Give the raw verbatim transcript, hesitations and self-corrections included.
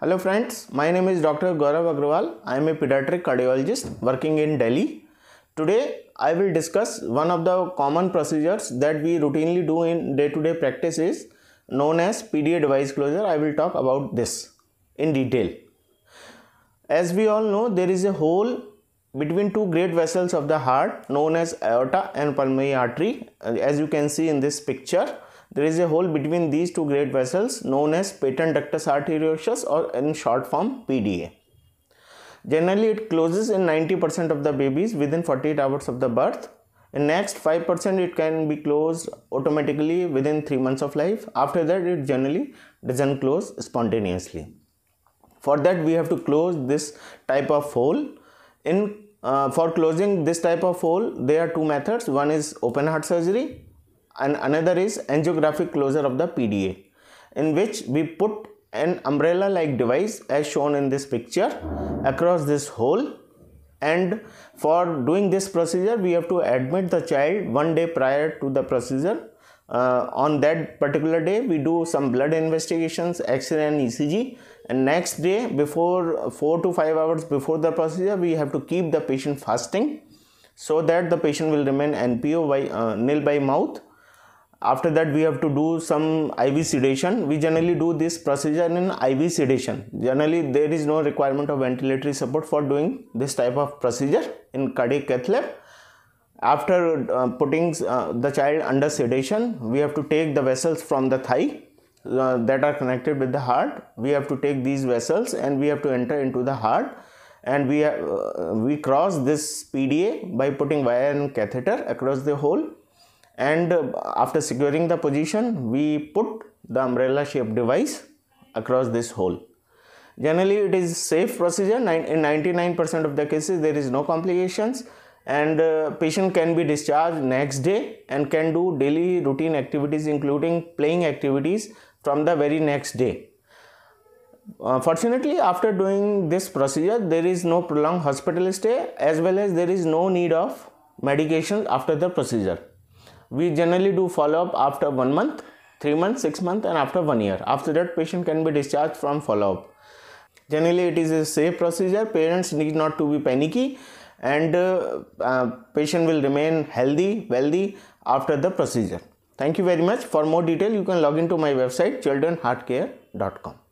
Hello friends, my name is Doctor Gaurav Agrawal. I am a pediatric cardiologist working in Delhi. Today I will discuss one of the common procedures that we routinely do in day-to-day practice is known as P D A device closure. I will talk about this in detail. As we all know, there is a hole between two great vessels of the heart known as aorta and pulmonary artery. As you can see in this picture, there is a hole between these two great vessels known as patent ductus arteriosus, or in short form P D A. Generally, it closes in ninety percent of the babies within forty-eight hours of the birth. In next five percent, it can be closed automatically within three months of life. After that, it generally doesn't close spontaneously. For that, we have to close this type of hole. In uh, for closing this type of hole, there are two methods. One is open heart surgery, and another is angiographic closure of the P D A, in which we put an umbrella like device as shown in this picture across this hole, and for doing this procedure we have to admit the child one day prior to the procedure. Uh, on that particular day we do some blood investigations, X-ray and E C G, and next day before four to five hours before the procedure we have to keep the patient fasting so that the patient will remain N P O by uh, nil by mouth. After that, we have to do some I V sedation. We generally do this procedure in I V sedation. Generally, there is no requirement of ventilatory support for doing this type of procedure in cardiac cath lab. After uh, putting uh, the child under sedation, we have to take the vessels from the thigh uh, that are connected with the heart. We have to take these vessels and we have to enter into the heart, and we, have, uh, we cross this P D A by putting wire and catheter across the hole. And after securing the position, we put the umbrella shaped device across this hole. Generally, it is safe procedure. In ninety-nine percent of the cases, there is no complications, and uh, patient can be discharged next day and can do daily routine activities including playing activities from the very next day. Uh, fortunately, after doing this procedure, there is no prolonged hospital stay, as well as there is no need of medication after the procedure. We generally do follow up after one month, three months, six months, and after one year. After that, patient can be discharged from follow up. Generally, it is a safe procedure. Parents need not to be panicky, and uh, uh, patient will remain healthy, wealthy after the procedure. Thank you very much. For more detail, you can log into my website children heart care dot com.